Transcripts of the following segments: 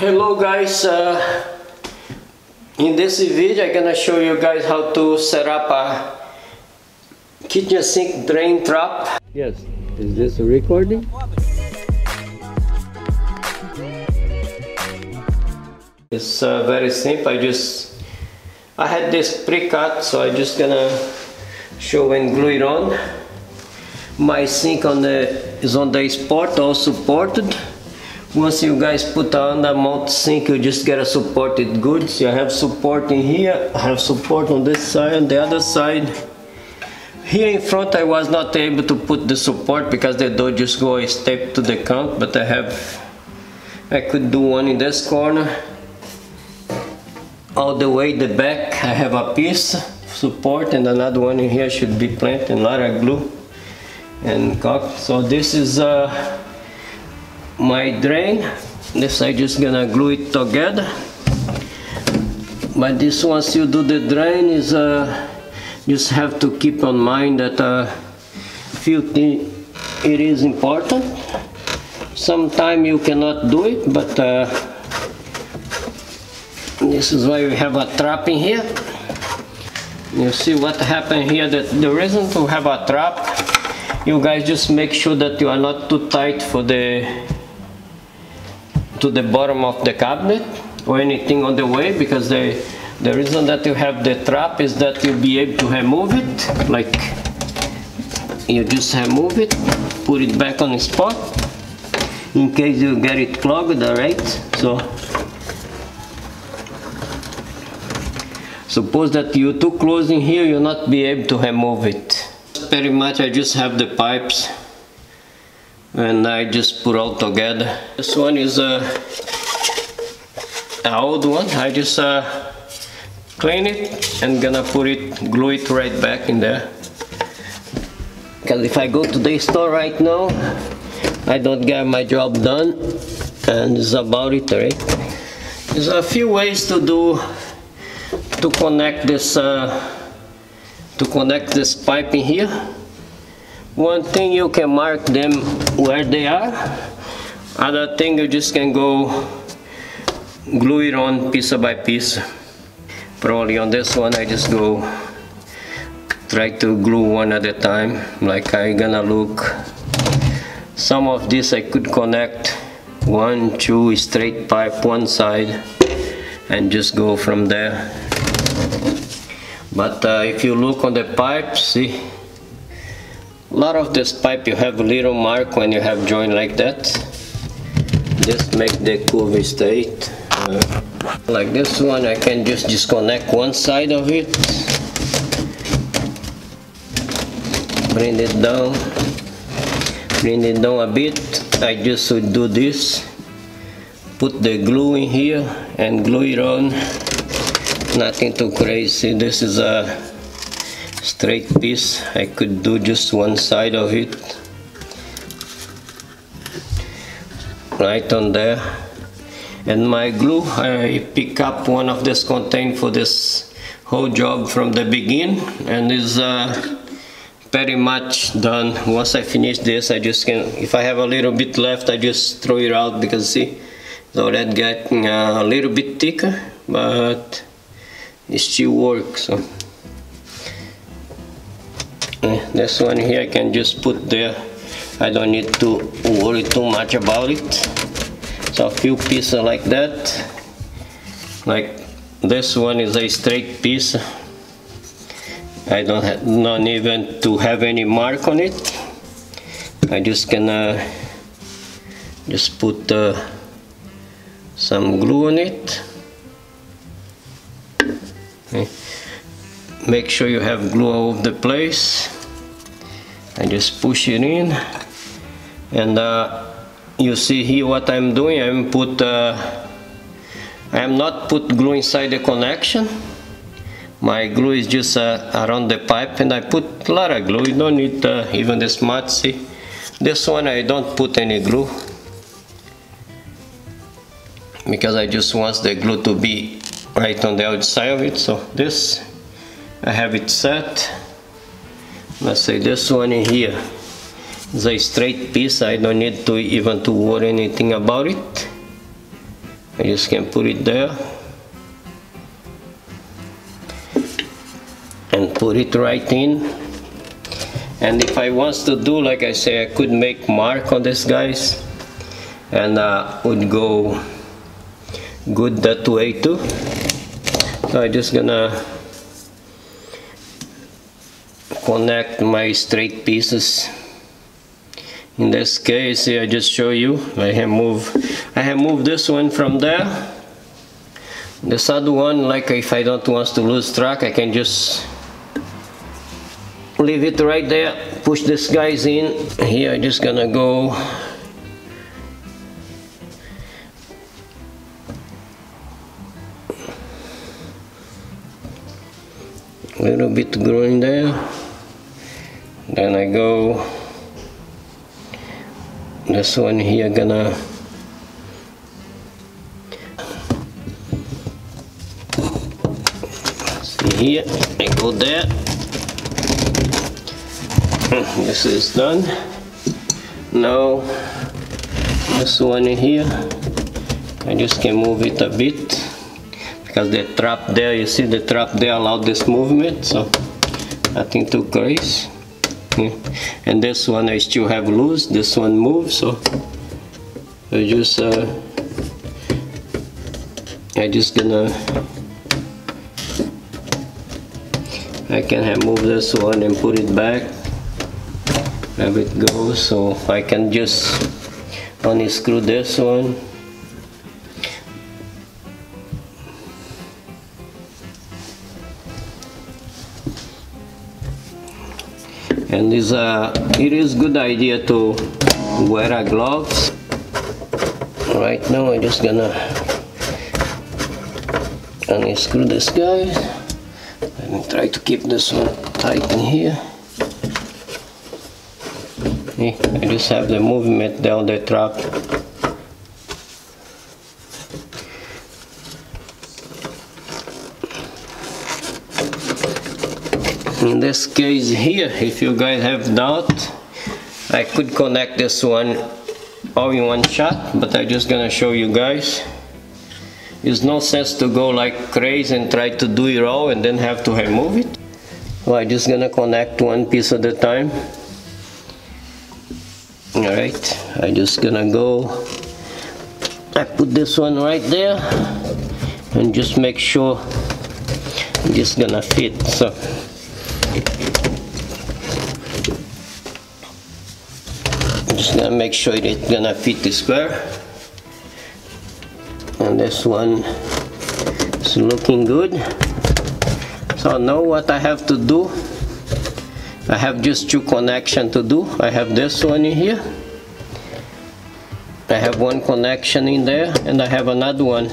Hello guys, in this video I'm gonna show you guys how to set up a kitchen sink drain trap. Yes, is this a recording? It's very simple. I had this pre-cut, so I'm just gonna show and glue it on. My sink is on the support, all supported. Once you guys put on the mount sink, you just get a supported good. So I have support in here, I have support on this side and the other side. Here in front I was not able to put the support because the door just go a step to the count, but I could do one in this corner. All the way the back I have a piece of support and another one in here should be planted, a lot of glue and caulk. So this is my drain. This I just gonna glue it together. But this, once you do the drain, is just have to keep on mind that few things it is important. Sometimes you cannot do it, but this is why we have a trap in here. You see what happened here. That the reason to have a trap, you guys just make sure that you are not too tight for to the bottom of the cabinet or anything on the way, because the reason that you have the trap is that you'll be able to remove it. Like, you just remove it, put it back on the spot in case you get it clogged, alright? So suppose that you're too close in here, you'll not be able to remove it. Pretty much I just have the pipes and I just put all together. This one is an old one. I just clean it and gonna glue it right back in there, because if I go to the store right now I don't get my job done, and it's about it, right? There's a few ways to connect this pipe in here. One thing, you can mark them where they are. Other thing, you just can go glue it on piece by piece. Probably on this one I just go try to glue one at a time. Like, I'm gonna look, some of this I could connect 1, 2 straight pipe one side and just go from there. But if you look on the pipe, see, a lot of this pipe you have a little mark when you have joined like that. Just make the curve straight. Like this one, I can just disconnect one side of it. Bring it down a bit. I just would do this. Put the glue in here and glue it on. Nothing too crazy. This is a straight piece. I could do just one side of it, right on there. And my glue, I pick up one of this container for this whole job from the beginning, and is pretty much done. Once I finish this, I just can, if I have a little bit left, I just throw it out, because see, it's already getting a little bit thicker, but it still works. So this one here I can just put there. I don't need to worry too much about it. So a few pieces like that. Like this one is a straight piece. I don't have, not even to have any mark on it. I just can just put some glue on it. Make sure you have glue all over the place and just push it in. And you see here what I'm doing. I'm not put glue inside the connection. My glue is just around the pipe, and I put a lot of glue. You don't need even this much. See, this one I don't put any glue, because I just want the glue to be right on the outside of it. So this, I have it set. Let's say this one in here is a straight piece. I don't need to even to worry anything about it. I just can put it there and put it right in. And if I wants to do, like I say, I could make mark on this, guys, and would go good that way too. So I just gonna connect my straight pieces. In this case, I just show you, I have moved this one from there. This other one, like if I don't want to lose track, I can just leave it right there, push this guys in. Here I'm just gonna go a little bit growing there, then I go this one here, gonna see here, I go there. This is done. Now this one here, I just can move it a bit because the trap there, you see the trap there allowed this movement, so nothing too crazy. And this one I still have loose, this one moves, so I can have moved this one and put it back. There it goes, so I can just unscrew this one. And this, it is good idea to wear a gloves. Right now I'm just gonna unscrew this guy. Let me try to keep this one tight in here. I just have the movement down the trap. In this case here, if you guys have doubt, I could connect this one all in one shot, but I'm just gonna show you guys. It's no sense to go like crazy and try to do it all and then have to remove it. So I'm just gonna connect one piece at a time. Alright, I'm just gonna go, I put this one right there and just make sure it's gonna fit. So I'm just gonna make sure it's gonna fit the square. And this one is looking good. So now what I have to do, I have just two connections to do. I have this one in here, I have one connection in there, and I have another one.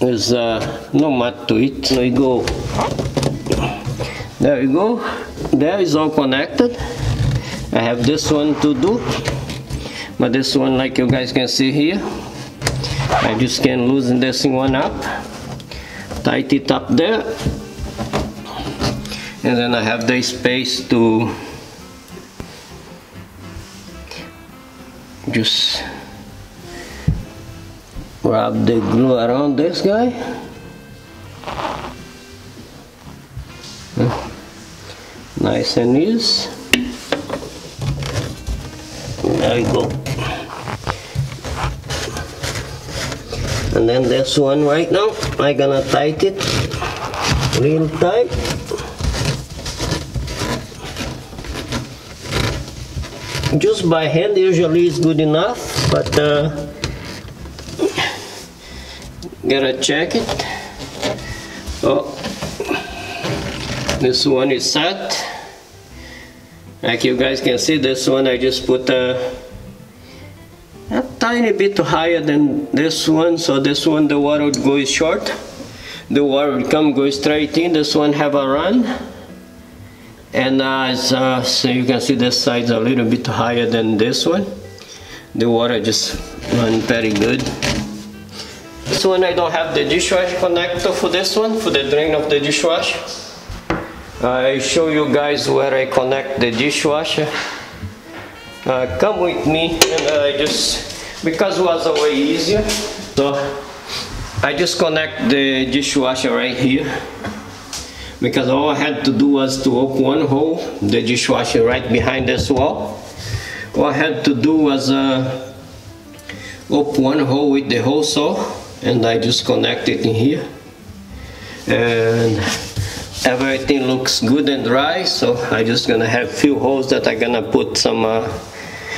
There's no mat to it. There you go, there you go, there is all connected. I have this one to do, but this one, like you guys can see here, I just can loosen this one up, tighten it up there. And then I have the space to just wrap the glue around this guy. Nice and easy. There you go. And then this one right now, I'm gonna tighten it real tight. Just by hand usually is good enough, but gotta check it. Oh, this one is set. Like you guys can see, this one I just put a tiny bit higher than this one, so this one the water would go short, the water would come go straight in. This one have a run. And so you can see this side's a little bit higher than this one. The water just runs very good. This one I don't have the dishwasher connector for this one, for the drain of the dishwasher. I show you guys where I connect the dishwasher. Come with me, and I just because it was way easier. So I just connect the dishwasher right here, because all I had to do was to open one hole, the dishwasher right behind this wall. All I had to do was open one hole with the hole saw, and I just connect it in here, and everything looks good and dry. So I just gonna have few holes that I gonna put some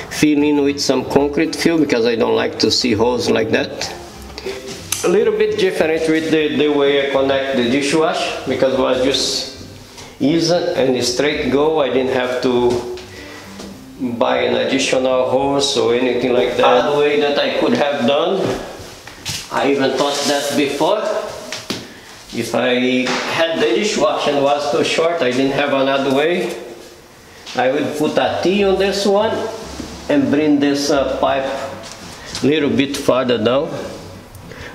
fill in with some concrete fill, because I don't like to see holes like that. A little bit different with the way I connect the dishwasher, because it was just easy and straight go. I didn't have to buy an additional hose or anything like that. Other way that I could have done, I even thought that before, if I had the dishwasher and was too short, I didn't have another way, I would put a T on this one and bring this pipe a little bit farther down.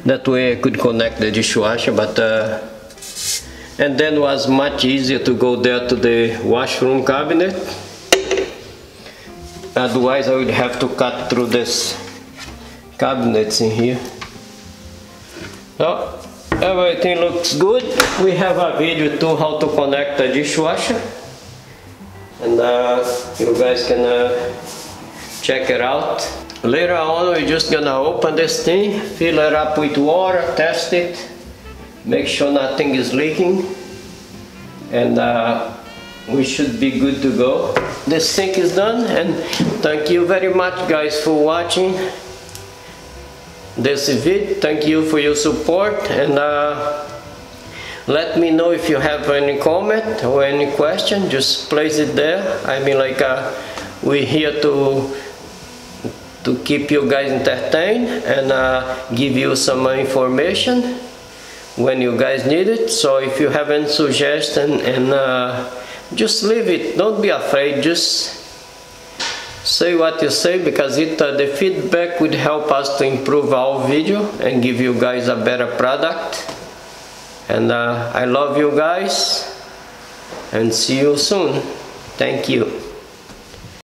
That way I could connect the dishwasher, but and then it was much easier to go there to the washroom cabinet. Otherwise I would have to cut through this cabinets in here. So everything looks good. We have a video too how to connect the dishwasher, and you guys can check it out. Later on we're just gonna open this thing, fill it up with water, test it, make sure nothing is leaking, and we should be good to go. This sink is done, and thank you very much guys for watching this video. Thank you for your support, and let me know if you have any comment or any question. Just place it there. I mean, like we're here to keep you guys entertained and give you some information when you guys need it. So if you have any suggestion, and just leave it, don't be afraid, just say what you say, because it the feedback would help us to improve our video and give you guys a better product. And I love you guys, and see you soon. Thank you.